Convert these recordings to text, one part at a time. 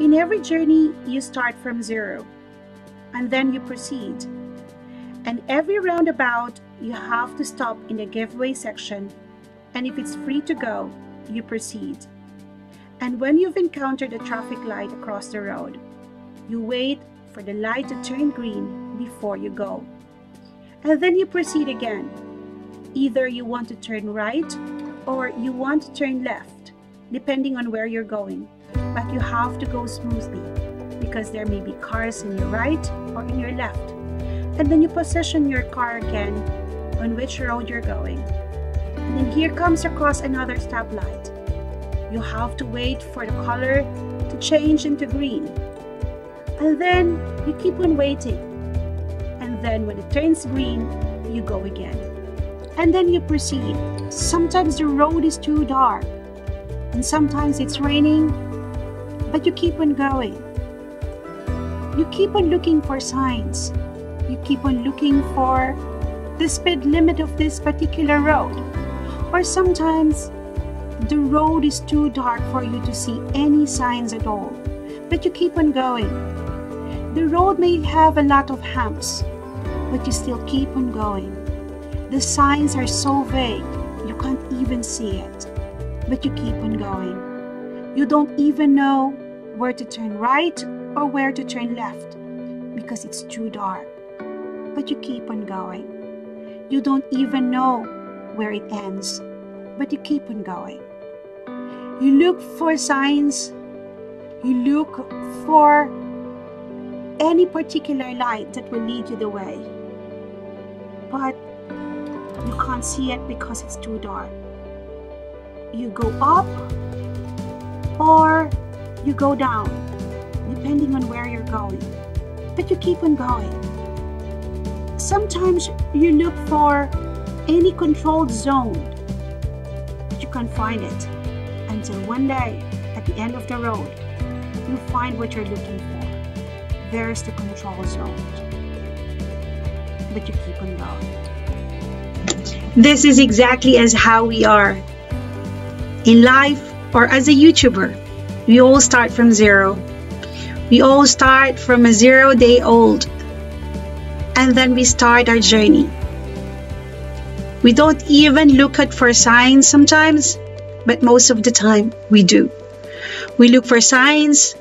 In every journey, you start from zero, and then you proceed. And every roundabout, you have to stop in the giveaway section, and if it's free to go, you proceed. And when you've encountered a traffic light across the road, you wait for the light to turn green before you go. And then you proceed again. Either you want to turn right or you want to turn left, depending on where you're going. But you have to go smoothly because there may be cars in your right or in your left. And then you position your car again on which road you're going. And then here comes across another stoplight. You have to wait for the color to change into green. And then you keep on waiting. And then when it turns green, you go again. And then you proceed. Sometimes the road is too dark, and sometimes it's raining, but you keep on going. You keep on looking for signs. You keep on looking for the speed limit of this particular road. Or sometimes the road is too dark for you to see any signs at all, but you keep on going. The road may have a lot of humps, but you still keep on going. The signs are so vague, you can't even see it, but you keep on going. You don't even know where to turn right or where to turn left because it's too dark, but you keep on going. You don't even know where it ends, but you keep on going. You look for signs, you look for any particular light that will lead you the way, but you can't see it because it's too dark. You go up or you go down, depending on where you're going, but you keep on going. Sometimes you look for any controlled zone, but you can't find it until one day at the end of the road, you find what you're looking for. There's the control zone, but you keep on going. This is exactly as how we are in life or as a YouTuber. We all start from zero. We all start from a 0 day old, and then we start our journey. We don't even look out for signs sometimes, but most of the time we do. We look for signs,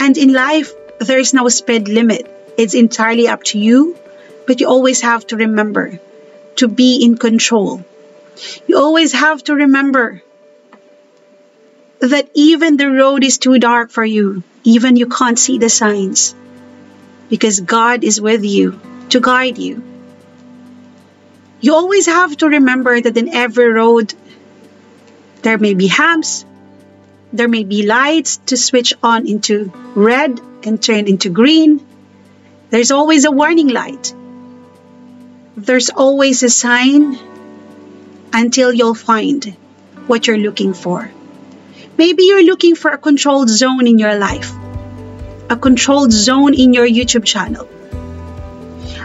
and in life, there is no speed limit. It's entirely up to you, but you always have to remember to be in control. You always have to remember that even the road is too dark for you, even you can't see the signs, because God is with you to guide you. You always have to remember that in every road, there may be humps, there may be lights to switch on into red and turn into green. There's always a warning light. There's always a sign until you'll find what you're looking for. Maybe you're looking for a controlled zone in your life, a controlled zone in your YouTube channel.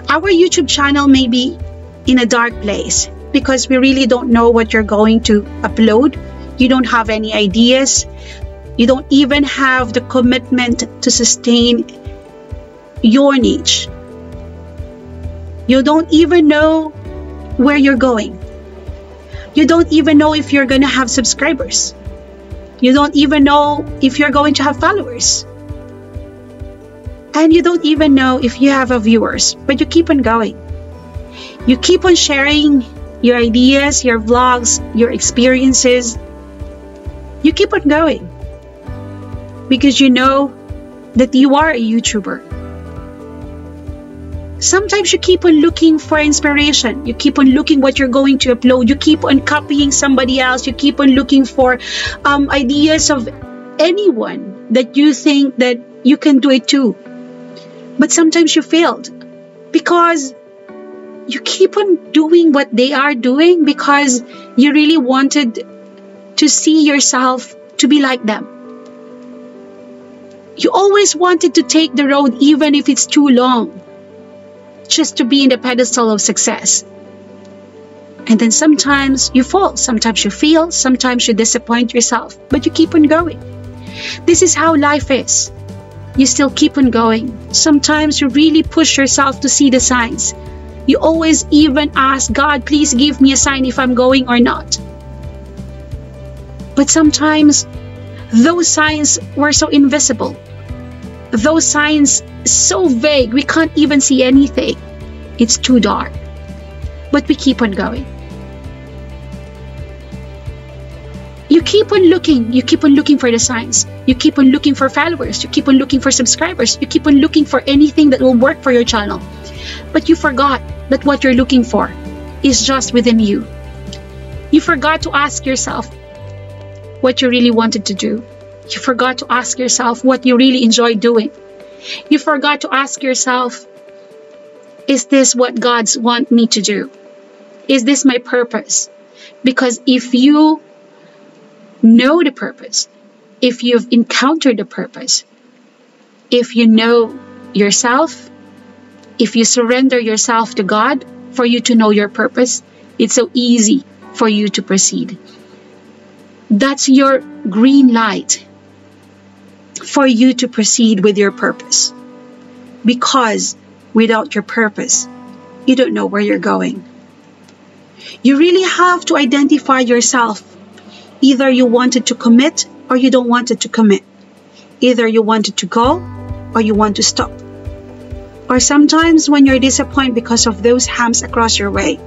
Our YouTube channel may be in a dark place because we really don't know what you're going to upload. You don't have any ideas. You don't even have the commitment to sustain your niche. You don't even know where you're going. You don't even know if you're going to have subscribers. You don't even know if you're going to have followers. And you don't even know if you have viewers, but you keep on going. You keep on sharing your ideas, your vlogs, your experiences. You keep on going, because you know that you are a YouTuber. Sometimes you keep on looking for inspiration. You keep on looking what you're going to upload. You keep on copying somebody else. You keep on looking for ideas of anyone that you think that you can do it too. But sometimes you failed because you keep on doing what they are doing because you really wanted to see yourself to be like them. You always wanted to take the road even if it's too long, just to be in the pedestal of success. And then sometimes you fall, sometimes you fail, sometimes you disappoint yourself, but you keep on going. This is how life is. you still keep on going. Sometimes you really push yourself to see the signs. You always even ask God, please give me a sign if I'm going or not. But sometimes those signs were so invisible. Those signs so vague, we can't even see anything. It's too dark. But we keep on going. You keep on looking. You keep on looking for the signs. You keep on looking for followers. You keep on looking for subscribers. You keep on looking for anything that will work for your channel. But you forgot that what you're looking for is just within you. You forgot to ask yourself what you really wanted to do. You forgot to ask yourself what you really enjoy doing. You forgot to ask yourself, is this what God's want me to do? Is this my purpose? Because if you know the purpose, if you've encountered the purpose, if you know yourself, if you surrender yourself to God for you to know your purpose, it's so easy for you to proceed. That's your green light for you to proceed with your purpose. Because without your purpose, you don't know where you're going. You really have to identify yourself. Either you wanted to commit or you don't wanted to commit. Either you wanted to go or you want to stop. Or sometimes when you're disappointed because of those hams across your way,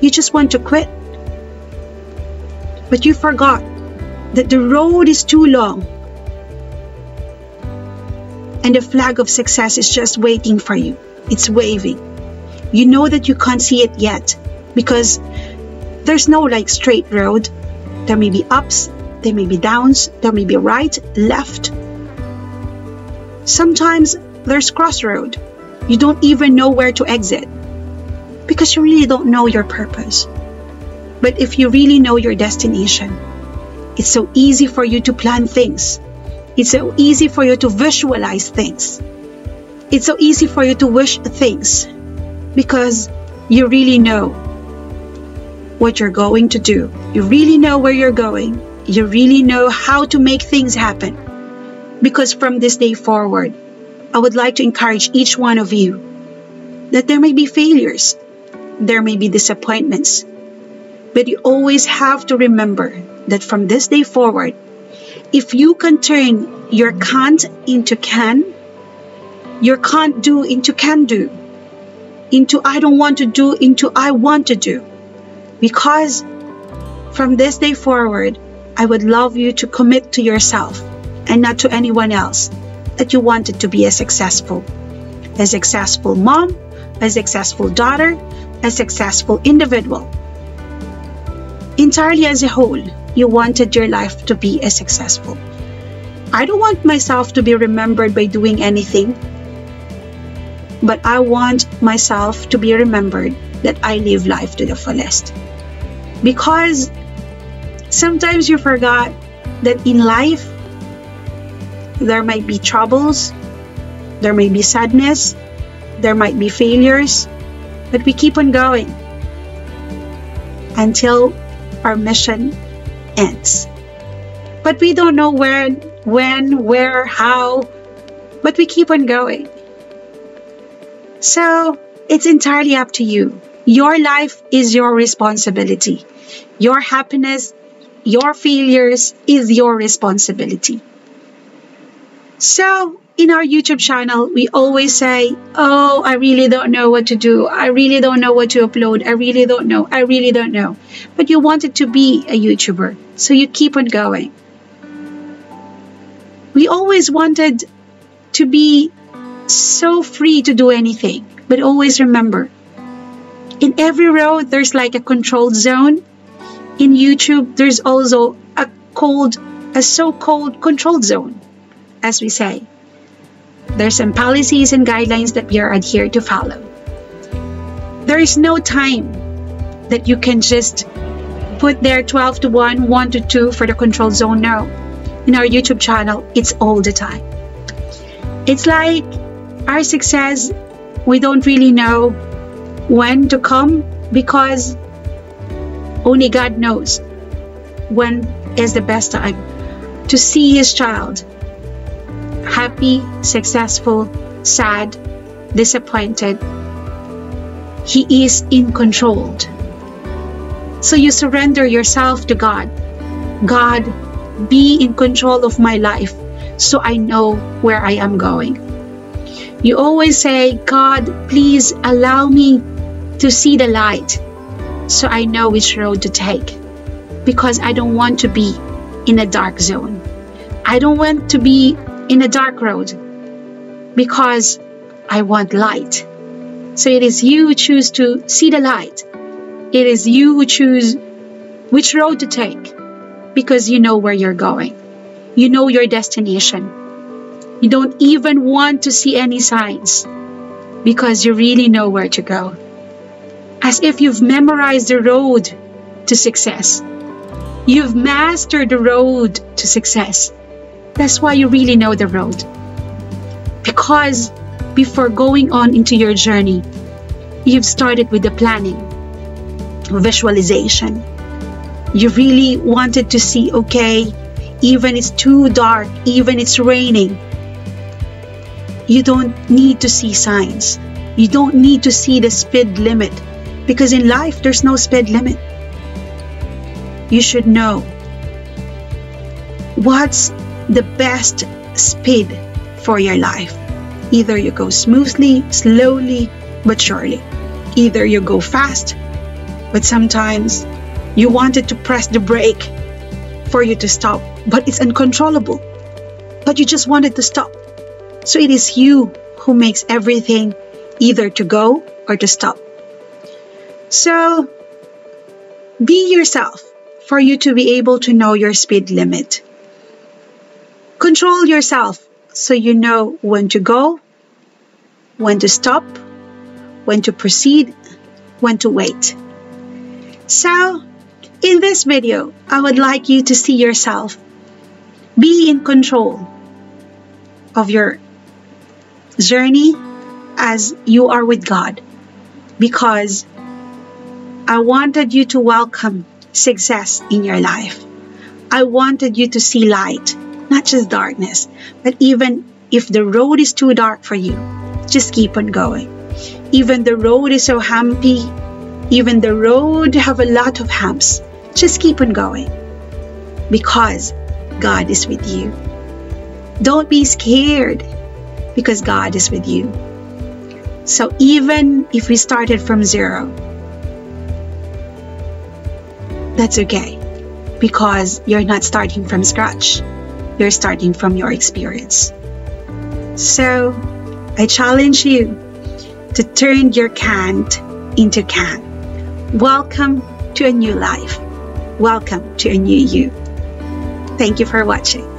you just want to quit. But you forgot that the road is too long and the flag of success is just waiting for you. It's waving. You know that you can't see it yet because there's no like straight road. There may be ups, there may be downs, there may be right, left. Sometimes there's crossroad. You don't even know where to exit because you really don't know your purpose. But if you really know your destination, it's so easy for you to plan things. It's so easy for you to visualize things. It's so easy for you to wish things because you really know what you're going to do. You really know where you're going. You really know how to make things happen. Because from this day forward, I would like to encourage each one of you that there may be failures, there may be disappointments, but you always have to remember that from this day forward, if you can turn your can't into can, your can't do into can do, into I don't want to do, into I want to do. Because from this day forward, I would love you to commit to yourself and not to anyone else that you wanted to be a successful mom, a successful daughter, a successful individual. Entirely as a whole, you wanted your life to be as successful. I don't want myself to be remembered by doing anything, but I want myself to be remembered that I live life to the fullest. Because sometimes you forgot that in life, there might be troubles, there may be sadness, there might be failures, but we keep on going until our mission ends. But we don't know when, where, how, but we keep on going. So it's entirely up to you. Your life is your responsibility. Your happiness, your failures is your responsibility. So in our YouTube channel, we always say, oh, I really don't know what to do. I really don't know what to upload. I really don't know. I really don't know. But you wanted to be a YouTuber, so you keep on going. We always wanted to be so free to do anything. But always remember, in every road, there's like a controlled zone. In YouTube, there's also a so-called controlled zone, as we say. There's some policies and guidelines that we are adhered to follow. There is no time that you can just put there 12 to 1, 1 to 2 for the control zone. No. In our YouTube channel, it's all the time. It's like our success, we don't really know when to come because only God knows when is the best time to see His child happy, successful, sad, disappointed. He is in control. So you surrender yourself to God. God, be in control of my life so I know where I am going. You always say, God, please allow me to see the light so I know which road to take, because I don't want to be in a dark zone. I don't want to be in a dark road because I want light. So it is you who choose to see the light. It is you who choose which road to take because you know where you're going. You know your destination. You don't even want to see any signs because you really know where to go. As if you've memorized the road to success. You've mastered the road to success. That's why you really know the road. Because before going on into your journey, you've started with the planning, visualization. You really wanted to see, okay, even it's too dark, even it's raining. You don't need to see signs. You don't need to see the speed limit, because in life there's no speed limit. You should know what's the best speed for your life. Either you go smoothly, slowly, but surely. Either you go fast, but sometimes you wanted to press the brake for you to stop, but it's uncontrollable. But you just wanted to stop. So it is you who makes everything either to go or to stop. So be yourself for you to be able to know your speed limit. Control yourself. So you know when to go, when to stop, when to proceed, when to wait. So, in this video, I would like you to see yourself. Be in control of your journey as you are with God. Because I wanted you to welcome success in your life. I wanted you to see light. Not just darkness, but even if the road is too dark for you, just keep on going. Even the road is so humpy, even the road have a lot of humps, just keep on going because God is with you. Don't be scared because God is with you. So even if we started from zero, that's okay because you're not starting from scratch. You're starting from your experience. So I challenge you to turn your can't into can. Welcome to a new life. Welcome to a new you. Thank you for watching.